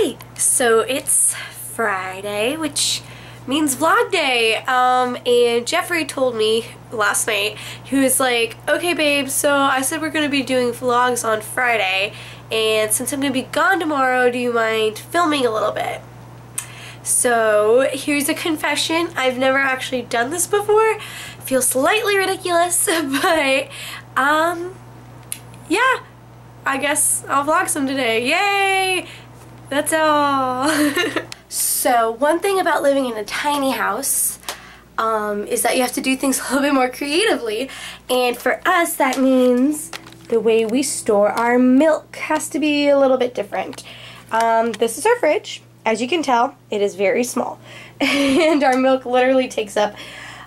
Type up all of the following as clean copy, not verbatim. Alright, so it's Friday, which means vlog day, and Jeffrey told me last night, he was like, okay babe, so I said we're gonna be doing vlogs on Friday, and since I'm gonna be gone tomorrow, do you mind filming a little bit? So here's a confession, I've never actually done this before. It feels slightly ridiculous, but yeah, I guess I'll vlog some today. Yay! That's all. So one thing about living in a tiny house is that you have to do things a little bit more creatively, and for us that means the way we store our milk has to be a little bit different. This is our fridge. As you can tell, it is very small and our milk literally takes up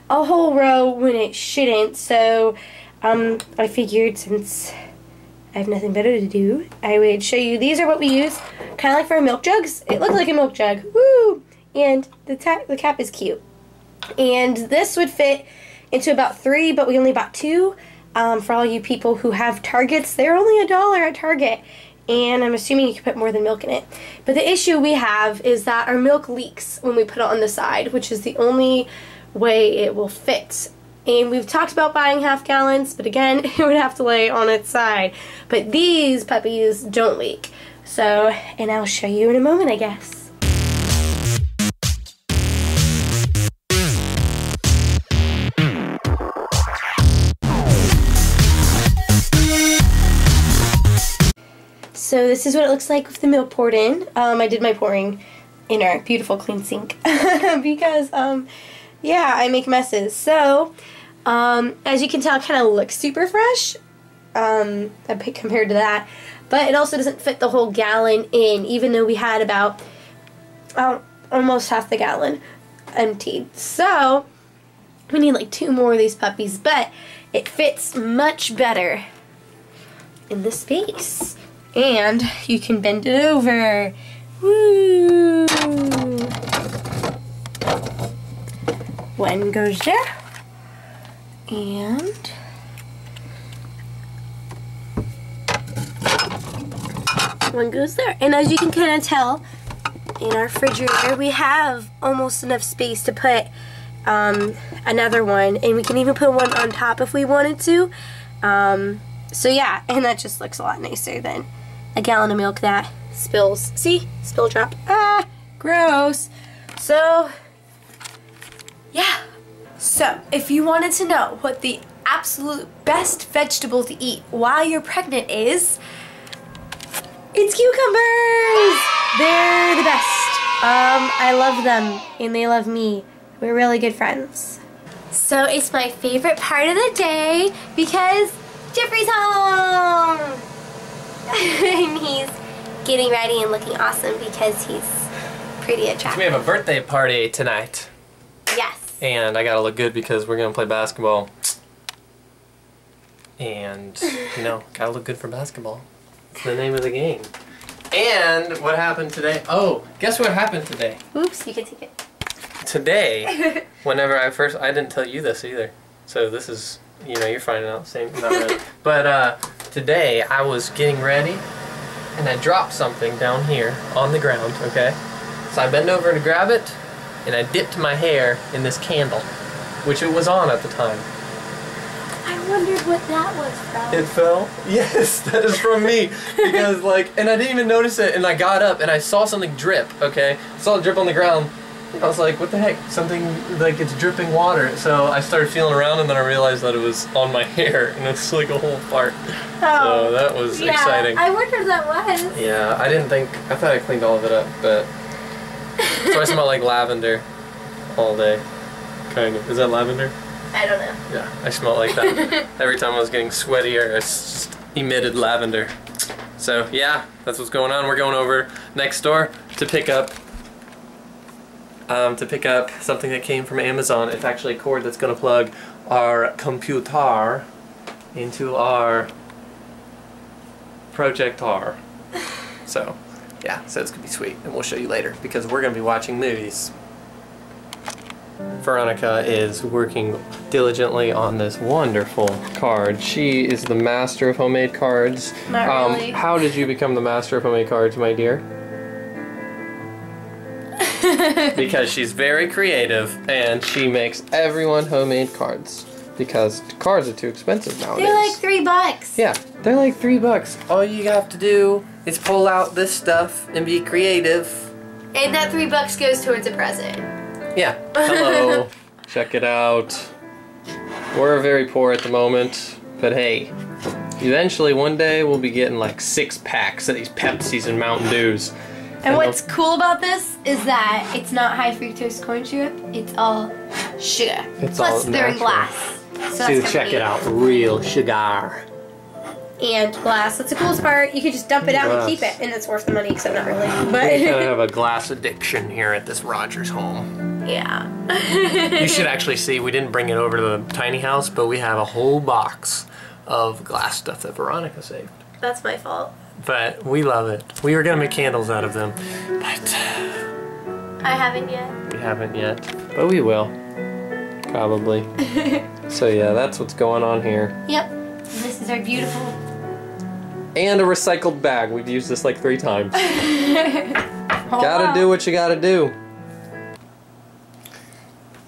a whole row when it shouldn't, so I figured since I have nothing better to do, I would show you. These are what we use, kind of like for our milk jugs. It looked like a milk jug, woo! And the cap is cute. And this would fit into about 3, but we only bought 2. For all you people who have Targets, they're only $1 at Target. And I'm assuming you can put more than milk in it. But the issue we have is that our milk leaks when we put it on the side, which is the only way it will fit. And we've talked about buying half gallons, but again, it would have to lay on its side. But these puppies don't leak. So, and I'll show you in a moment, I guess. So this is what it looks like with the milk poured in. I did my pouring in our beautiful clean sink because, yeah, I make messes. So, as you can tell, it kind of looks super fresh compared to that. But it also doesn't fit the whole gallon in, even though we had about almost half the gallon emptied. So, we need like 2 more of these puppies, but it fits much better in this space. And you can bend it over. Woo! One goes there, and one goes there. And as you can kind of tell, in our refrigerator we have almost enough space to put another one, and we can even put one on top if we wanted to. So yeah, and that just looks a lot nicer than a gallon of milk that spills. See? Spill drop. Ah! Gross! So, yeah. So, if you wanted to know what the absolute best vegetable to eat while you're pregnant is, it's cucumbers! They're the best. I love them, and they love me. We're really good friends. So, it's my favorite part of the day because Jeffrey's home! And he's getting ready and looking awesome because he's pretty attractive. We have a birthday party tonight. Yes. And I gotta look good because we're gonna play basketball. And, you know, gotta look good for basketball. It's the name of the game. And what happened today? Oh, guess what happened today? Oops, you can take it. Today, whenever I didn't tell you this either. So this is, you know, you're finding out the same. Not really. But today I was getting ready and I dropped something down here on the ground, okay? So I bent over to grab it. And I dipped my hair in this candle, which it was on at the time. I wondered what that was from. It fell? Yes, that is from me. Because, like, and I didn't even notice it, and I got up, and I saw something drip, okay? I saw it drip on the ground. I was like, what the heck? Something, like, it's dripping water. So I started feeling around, and then I realized that it was on my hair, and it's like a whole fart. Oh, so that was exciting. I wondered what that was. Yeah, I didn't think, I thought I cleaned all of it up, but... So I smell like lavender all day, kind of. Is that lavender? I don't know. Yeah, I smell like that. Every time I was getting sweatier, I just emitted lavender. So yeah, that's what's going on. We're going over next door to pick up something that came from Amazon. It's actually a cord that's going to plug our computer into our projector. So. Yeah, so it's gonna be sweet, and we'll show you later because we're gonna be watching movies. Veronica is working diligently on this wonderful card. She is the master of homemade cards. Not really. How did you become the master of homemade cards, my dear? because she's very creative and she makes everyone homemade cards because cards are too expensive nowadays. They're like $3. Yeah, they're like $3. All you have to do is pull out this stuff and be creative. And that $3 goes towards a present. Yeah. Hello. Check it out. We're very poor at the moment, but hey, eventually one day we'll be getting like 6 packs of these Pepsis and Mountain Dews. And what's cool about this is that it's not high fructose corn syrup, it's all sugar. It's plus all they're in glass. So that's check it out, real sugar. And glass, that's the coolest part. You can just dump it out and keep it, and it's worth the money, except not really. But we kind of have a glass addiction here at this Rogers home. Yeah. You should actually see, we didn't bring it over to the tiny house, but we have a whole box of glass stuff that Veronica saved. That's my fault. But we love it. We were going to make candles out of them, but... I haven't yet. We haven't yet, but we will. Probably. So yeah, that's what's going on here. Yep. This is our beautiful... And a recycled bag. We've used this like 3 times. Gotta do what you gotta do.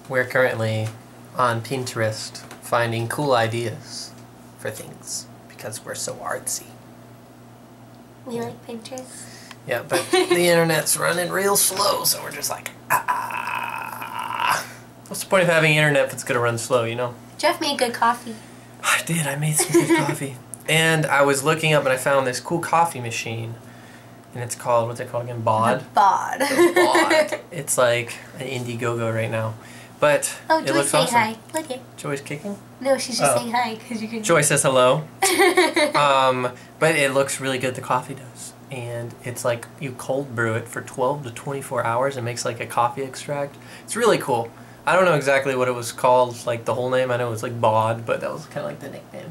We're currently on Pinterest finding cool ideas for things because we're so artsy. We like Pinterest. Yeah, but the internet's running real slow, so we're just like, What's the point of having internet if it's going to run slow, you know? Jeff made good coffee. I did. I made some good coffee. And I was looking up and I found this cool coffee machine. And it's called, what's it called again? Bod? Bod. Bod. It's like an Indiegogo right now. But it looks awesome. Hi. Look it. Joy's kicking? No, she's just saying hi because you can. Joy says hello. But it looks really good. The coffee does, and it's like you cold brew it for 12 to 24 hours. It makes like a coffee extract. It's really cool. I don't know exactly what it was called, like the whole name. I know it was like Bod, but that was kind of like the nickname.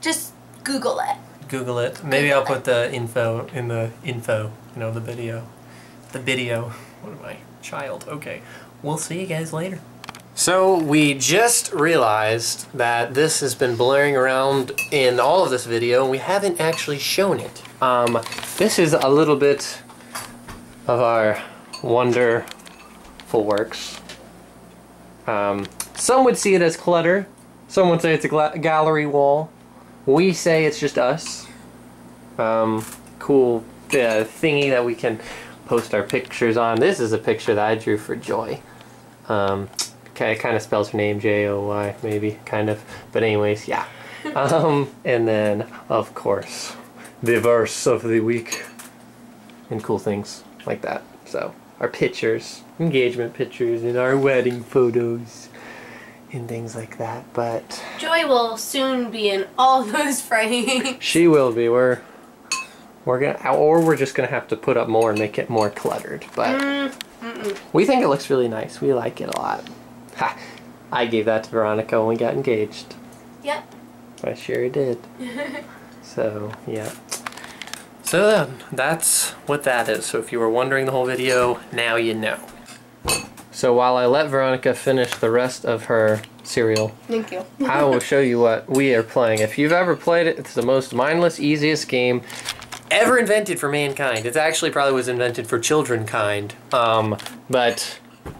Just Google it. Google it. Maybe I'll put the info in the info. You know, the video. The video. What am I? Child. Okay. We'll see you guys later. So we just realized that this has been blaring around in all of this video and we haven't actually shown it. This is a little bit of our wonderful works. Some would see it as clutter, some would say it's a gallery wall. We say it's just us. Cool thingy that we can post our pictures on. This is a picture that I drew for Joy. It kind of spells her name, J-O-Y, maybe, kind of. But anyways, yeah. And then, of course, the verse of the week. And cool things like that. So, our pictures, engagement pictures, and our wedding photos, and things like that, but... Joy will soon be in all those frames. She will be. We're gonna, or we're just gonna have to put up more and make it more cluttered, but... We think it looks really nice. We like it a lot. Ha! I gave that to Veronica when we got engaged. Yep. I sure did. So, yeah. So then, that's what that is. So if you were wondering the whole video, now you know. So while I let Veronica finish the rest of her cereal, thank you. I will show you what we are playing. If you've ever played it, it's the most mindless, easiest game ever invented for mankind. It actually probably was invented for childrenkind. But...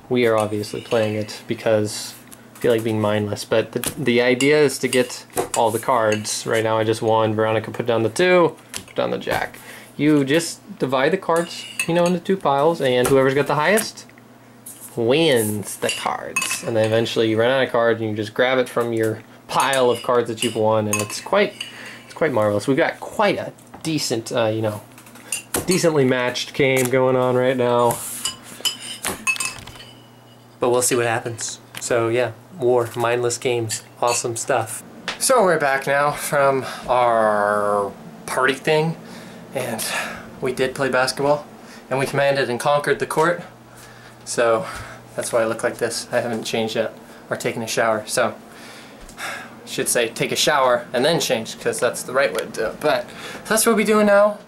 we are obviously playing it because I feel like being mindless, but the idea is to get all the cards. Right now I just won. Veronica put down the 2, put down the jack. You just divide the cards, you know, into 2 piles, and whoever's got the highest wins the cards. And then eventually you run out of cards and you just grab it from your pile of cards that you've won, and it's quite marvelous. We've got quite a decent, you know, decently matched game going on right now. But we'll see what happens. So yeah, war, mindless games, awesome stuff. So we're back now from our party thing, and we did play basketball, and we commanded and conquered the court. So that's why I look like this. I haven't changed yet, or taken a shower. So I should say take a shower and then change, because that's the right way to do it. But that's what we'll be doing now.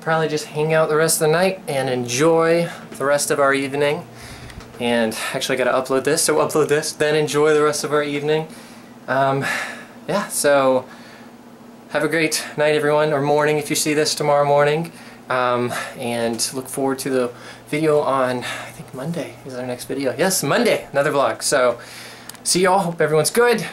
Probably just hang out the rest of the night and enjoy the rest of our evening. And actually I gotta upload this, so upload this, then enjoy the rest of our evening. Yeah, so have a great night everyone, or morning if you see this tomorrow morning. and look forward to the video on, I think Monday is our next video. Yes, Monday, another vlog. So see y'all, hope everyone's good.